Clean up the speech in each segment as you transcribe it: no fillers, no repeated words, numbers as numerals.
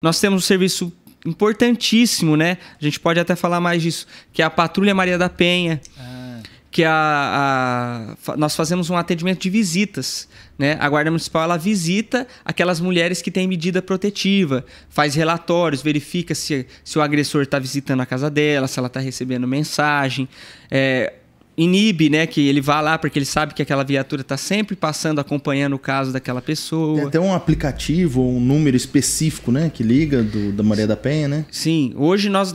Nós temos um serviço importantíssimo, né? A gente pode até falar mais disso, que é a Patrulha Maria da Penha, que nós fazemos um atendimento de visitas, né? A Guarda Municipal, ela visita aquelas mulheres que têm medida protetiva, faz relatórios, verifica se o agressor está visitando a casa dela, se ela está recebendo mensagem, inibe, né, que ele vá lá, porque ele sabe que aquela viatura está sempre passando, acompanhando o caso daquela pessoa. Tem até um aplicativo ou um número específico, né, que liga da Maria da Penha, né? Sim, hoje nós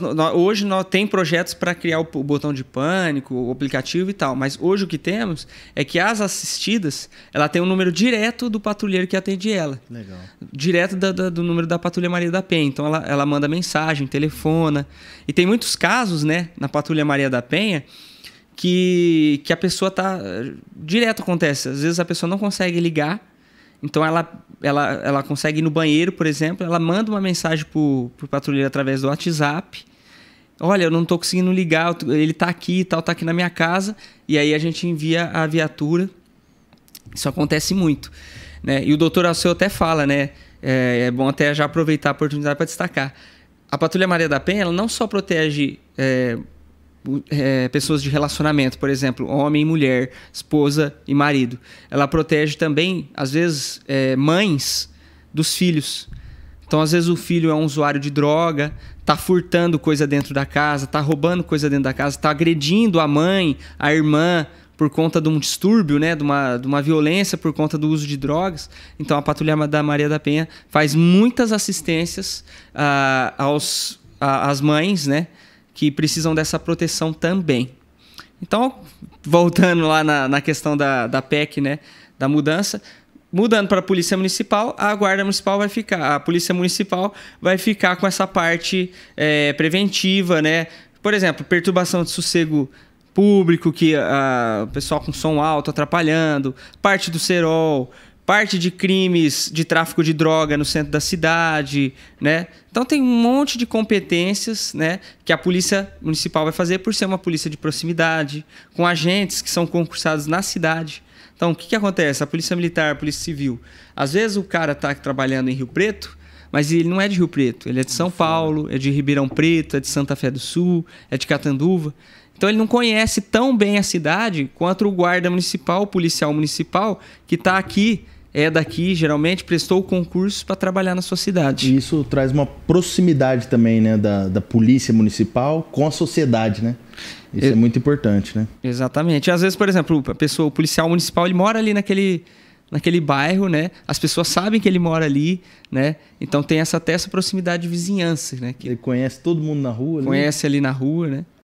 tem projetos para criar o botão de pânico, o aplicativo e tal, mas hoje o que temos é que as assistidas, ela tem um número direto do patrulheiro que atende ela. Legal. Direto do número da Patrulha Maria da Penha. Então ela manda mensagem, telefona. E tem muitos casos, né, na Patrulha Maria da Penha, que a pessoa tá... Direto acontece. Às vezes a pessoa não consegue ligar. Então ela consegue ir no banheiro, por exemplo. Ela manda uma mensagem pro patrulheiro através do WhatsApp. Olha, eu não tô conseguindo ligar. Ele tá aqui e tal, tá aqui na minha casa. E aí a gente envia a viatura. Isso acontece muito, né? E o doutor Alceu até fala, né? É bom até já aproveitar a oportunidade para destacar. A Patrulha Maria da Penha, ela não só protege... pessoas de relacionamento, por exemplo, homem e mulher, esposa e marido. Ela protege também, às vezes, mães dos filhos. Então, às vezes, o filho é um usuário de droga, tá furtando coisa dentro da casa, tá roubando coisa dentro da casa, tá agredindo a mãe, a irmã, por conta de um distúrbio, né, de uma violência por conta do uso de drogas. Então, a Patrulha da Maria da Penha faz muitas assistências às mães, né, que precisam dessa proteção também. Então, voltando lá na questão da PEC, né, da mudança, mudando para a Polícia Municipal, a Guarda Municipal vai ficar, a Polícia Municipal vai ficar com essa parte preventiva, né? Por exemplo, perturbação de sossego público, que o pessoal com som alto atrapalhando, parte do CEROL, parte de crimes de tráfico de droga no centro da cidade, né? Então tem um monte de competências, né, que a Polícia Municipal vai fazer por ser uma polícia de proximidade, com agentes que são concursados na cidade. Então o que acontece? A Polícia Militar, a Polícia Civil, às vezes o cara está trabalhando em Rio Preto, mas ele não é de Rio Preto, ele é de São Paulo, é de Ribeirão Preto, é de Santa Fé do Sul, é de Catanduva. Então ele não conhece tão bem a cidade quanto o guarda municipal, o policial municipal, que está aqui, é daqui, geralmente prestou o concurso para trabalhar na sua cidade. E isso traz uma proximidade também, né, da polícia municipal com a sociedade, né? Isso é muito importante, né? Exatamente. E às vezes, por exemplo, o policial municipal, ele mora ali naquele bairro, né? As pessoas sabem que ele mora ali, né? Então tem até essa proximidade de vizinhança, né? Ele conhece todo mundo na rua, né? Conhece ali na rua, né?